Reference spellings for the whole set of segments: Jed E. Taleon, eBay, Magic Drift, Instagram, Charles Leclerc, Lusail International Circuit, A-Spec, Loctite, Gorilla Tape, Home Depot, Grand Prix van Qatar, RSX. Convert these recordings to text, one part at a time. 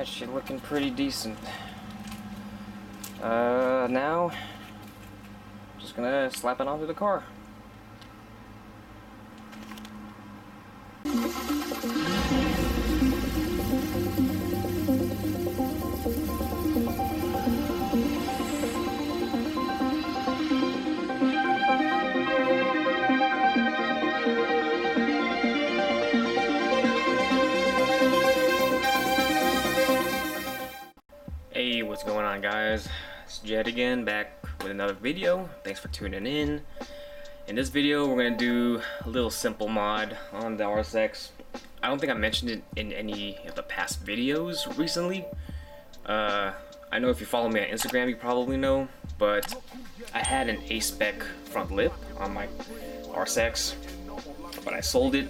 Alright, she's looking pretty decent. Now, just gonna slap it onto the car. Hey, what's going on, guys? It's Jed again, back with another video. Thanks for tuning in. In this video, we're gonna do a little simple mod on the RSX. I don't think I mentioned it in any of the past videos recently. I know if you follow me on Instagram, you probably know, but I had an A-Spec front lip on my RSX, but I sold it.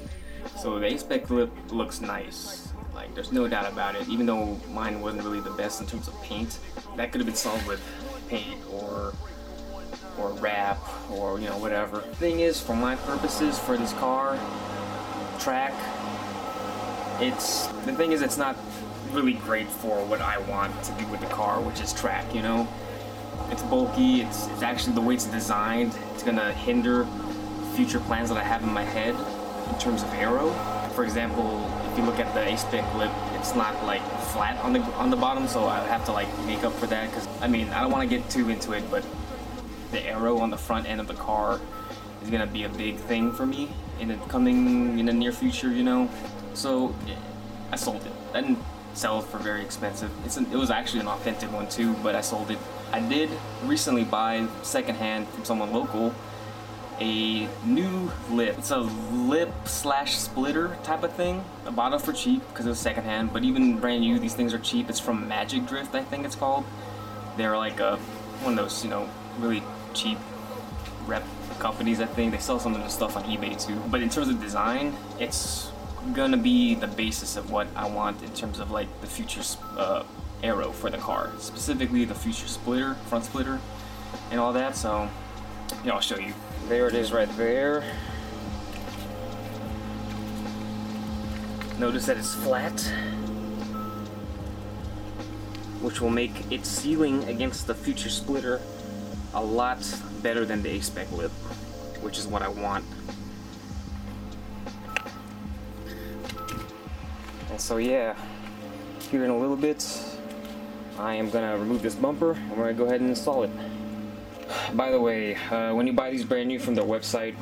So the A-Spec lip looks nice. Like, there's no doubt about it. Even though mine wasn't really the best in terms of paint, that could have been solved with paint or wrap or, you know, whatever. Thing is, for my purposes, for this car track, it's not really great for what I want to do with the car, which is track. You know, it's bulky. It's actually, the way it's designed, it's gonna hinder future plans that I have in my head in terms of aero. For example, if you look at the A-Spec lip, it's not like flat on the bottom, so I have to like make up for that. Because I mean, I don't want to get too into it, but the aero on the front end of the car is gonna be a big thing for me in the near future, you know. So yeah, I sold it. I didn't sell it for very expensive. It was actually an authentic one too, but I sold it. I did recently buy secondhand from someone local a new lip. It's a lip slash splitter type of thing. I bought it for cheap because it was secondhand, but even brand new, these things are cheap. It's from Magic Drift, I think it's called. They're like one of those, you know, really cheap rep companies, I think. They sell some of the stuff on eBay too. But in terms of design, it's gonna be the basis of what I want in terms of like the future aero for the car, specifically the future splitter, front splitter, and all that. So yeah, I'll show you. There it is right there. Notice that it's flat, which will make its sealing against the future splitter a lot better than the A-Spec lip, which is what I want. And so yeah, here in a little bit, I am gonna remove this bumper and we're gonna go ahead and install it. By the way, when you buy these brand new from their website,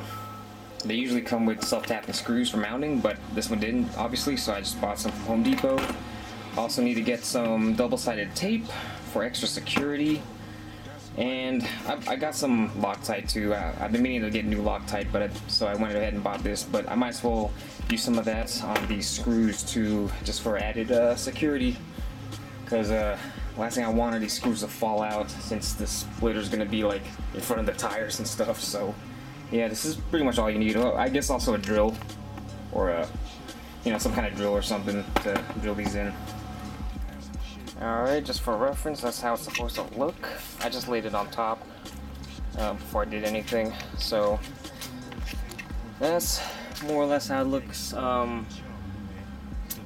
they usually come with self-tapping screws for mounting, but this one didn't, obviously, so I just bought some from Home Depot. Also need to get some double-sided tape for extra security, and I got some Loctite too. I've been meaning to get new Loctite, so I went ahead and bought this, but I might as well use some of that on these screws too, just for added security, because last thing I want are these screws to fall out, since the splitter's gonna be like in front of the tires and stuff. So yeah, this is pretty much all you need. I guess also a drill, or a, you know, some kind of drill or something to drill these in. Alright, just for reference, that's how it's supposed to look. I just laid it on top before I did anything, so that's more or less how it looks.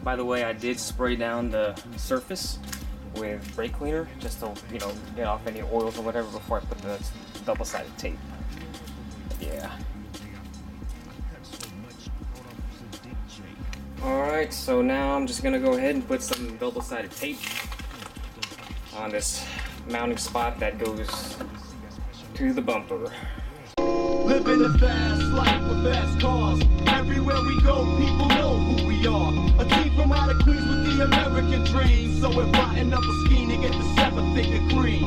By the way, I did spray down the surface with brake cleaner, just to, you know, get off any oils or whatever before I put the double-sided tape. Yeah. Alright, so now I'm just gonna go ahead and put some double-sided tape on this mounting spot that goes to the bumper. Living a fast life with fast cars. Everywhere we go, people know who we are. A team from out of Queens with the American dream. So we're plotting up a scheme to get the 7th degree.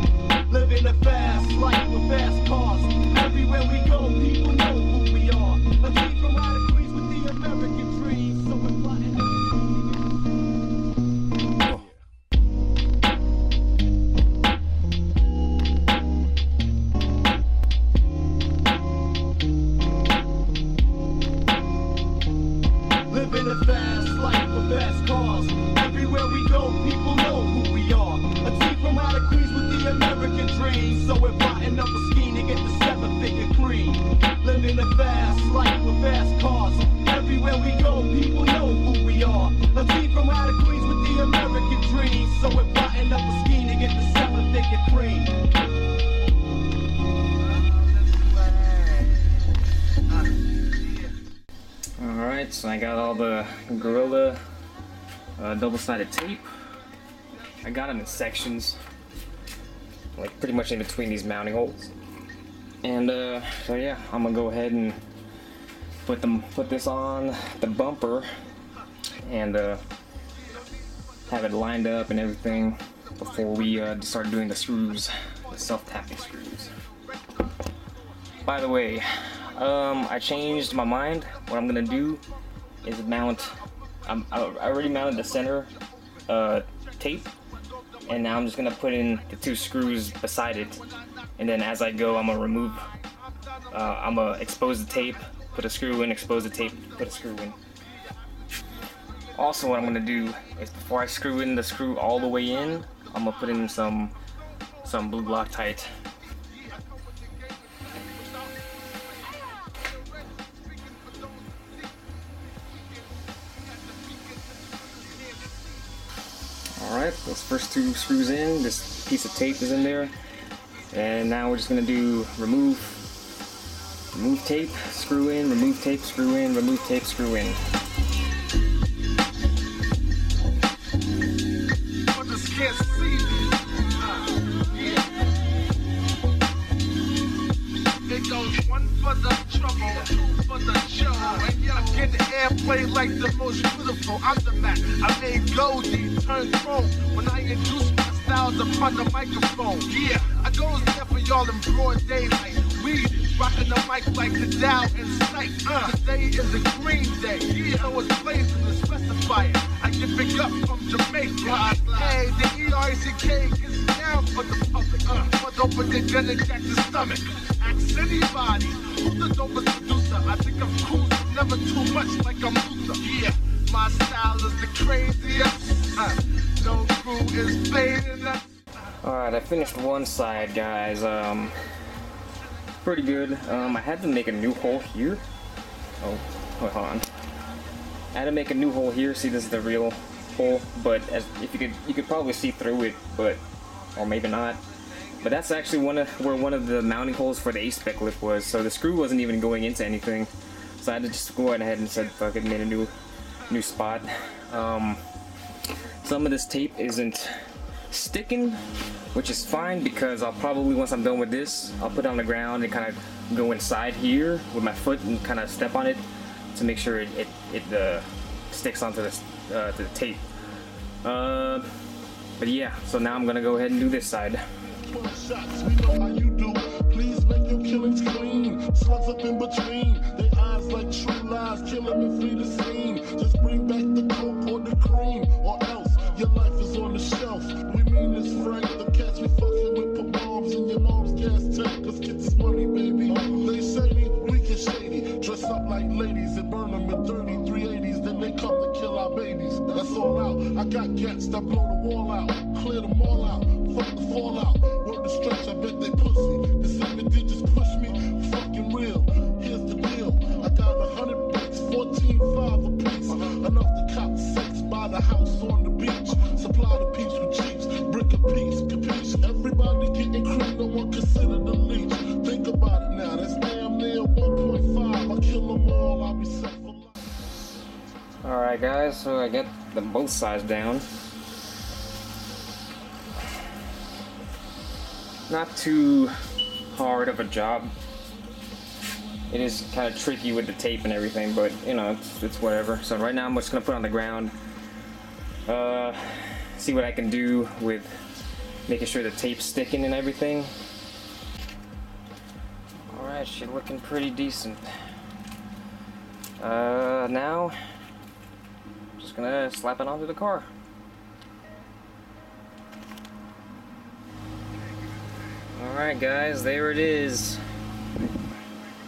Living a fast life with fast cars. Everywhere we go, people know who we are. A team from out of Queens with the American dream. So we're plotting up. Living RSX, and I got all the Gorilla double-sided tape. I got them in sections, like pretty much in between these mounting holes. And so yeah, I'm gonna go ahead and put this on the bumper and have it lined up and everything before we start doing the screws, the self-tapping screws. By the way, I changed my mind. What I'm gonna do is mount. I already mounted the center tape, and now I'm just gonna put in the two screws beside it, and then as I go, I'm gonna remove. I'm gonna expose the tape, put a screw in, expose the tape, put a screw in. Also, what I'm gonna do is before I screw in the screw all the way in, I'm gonna put in some blue Loctite. Alright, those first two screws in, this piece of tape is in there, and now we're just going to do remove tape, screw in, remove tape, screw in, remove tape, screw in. Play like the most beautiful. I'm the Mac. I made Goldie turn chrome when I introduce my styles upon the microphone. Yeah, I goes there for y'all in broad daylight. We rocking the mic like the Dow and Sight. Today is a green day. Yeah, so it's blazing to specify it. I get big up from Jamaica. Hey, the ERCK gets down for the public. But don't forget Janet Jackson's stomach. Ask anybody who's the dopest producer. I think I'm cool. Never too much like I'm Luther. Yeah, my style is the craziest. No crew is fading us. Alright, I finished one side, guys. Pretty good. I had to make a new hole here. Oh, wait, hold on. I had to make a new hole here. See, this is the real hole, but if you could probably see through it, but or maybe not. But that's actually where one of the mounting holes for the A-Spec lift was. So the screw wasn't even going into anything. So I had to just go ahead and said fuck it, made a new spot. Some of this tape isn't sticking, which is fine because I'll probably, once I'm done with this, I'll put it on the ground and kind of go inside here with my foot and kind of step on it to make sure it sticks onto to the tape. But yeah, so now I'm gonna go ahead and do this side. Slugs up in between, they eyes like true lies, killing me free to scene. Just bring back the coke or the cream, or else your life is on the shelf. We mean this frank, the cats we fucking with put bombs in your mom's gas tank. Let's get this money, baby. They shady, we get shady. Dress up like ladies and burn them in 30 380s. Then they come to kill our babies. That's all out. I got cats that blow the wall out, clear them all out. Fuck the fallout. Word to stretch, I bet they pussy. This ain't the just push me. Real. Here's the deal. I got 100 bucks, 14.5 a piece. Enough to cop 6 by the house on the beach. Supply the peeps with cheeks, brick a piece, capiche. Everybody getting cream, no one considered a leech. Think about it now, that's damn near 1.5. I kill them all, I'll be set for life. Alright guys, so I got the both sides down. Not too hard of a job. It is kind of tricky with the tape and everything, but you know, it's whatever. So right now I'm just gonna put it on the ground, see what I can do with making sure the tape's sticking and everything. Alright, she's looking pretty decent. Now I'm just gonna slap it onto the car. Alright guys, there it is.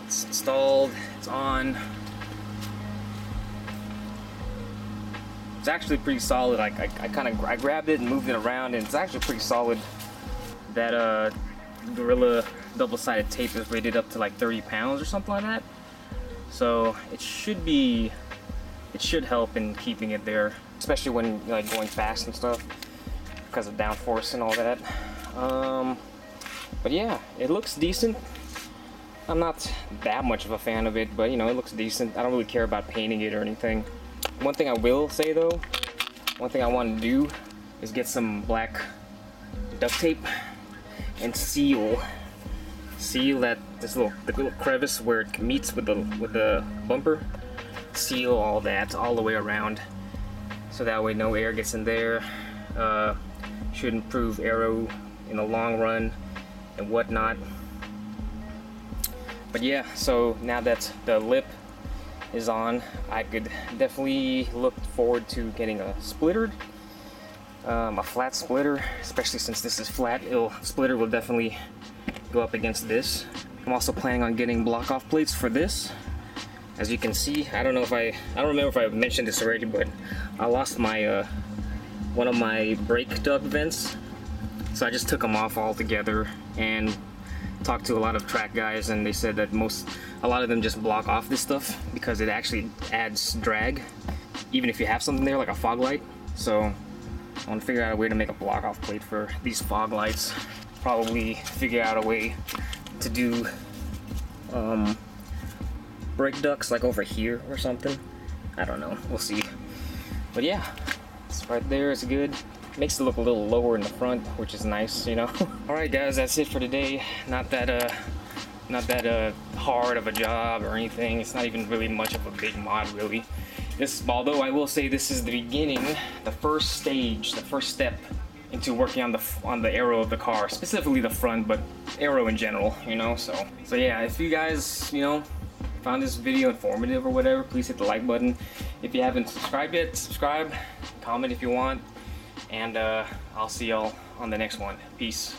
It's installed, it's on. It's actually pretty solid. I grabbed it and moved it around, and it's actually pretty solid. That Gorilla double-sided tape is rated up to like 30 pounds or something like that. So it should help in keeping it there, especially when like going fast and stuff because of downforce and all that. But yeah, it looks decent. I'm not that much of a fan of it, but you know, it looks decent. I don't really care about painting it or anything. One thing I will say though, one thing I want to do is get some black duct tape and seal that this little crevice where it meets with the bumper. Seal all that all the way around, so that way no air gets in there. Should improve aero in the long run and whatnot. But yeah, so now that the lip is on, I could definitely look forward to getting a splitter, a flat splitter, especially since this is flat. Splitter will definitely go up against this. I'm also planning on getting block off plates for this. As you can see, I don't remember if I mentioned this already, but I lost my one of my brake duct vents, so I just took them off altogether and talked to a lot of track guys, and they said that a lot of them just block off this stuff because it actually adds drag, even if you have something there like a fog light. So I want to figure out a way to make a block off plate for these fog lights. Probably figure out a way to do brake ducts like over here or something. I don't know, we'll see. But yeah, it's right there, it's good. Makes it look a little lower in the front, which is nice, you know. All right guys, that's it for today. Not that hard of a job or anything. It's not even really much of a big mod really. Although I will say this is the beginning, the first stage, the first step into working on the aero of the car, specifically the front, but aero in general, you know. So yeah, if you guys, you know, found this video informative or whatever, please hit the like button. If you haven't subscribed yet, subscribe, comment if you want, and I'll see y'all on the next one. Peace.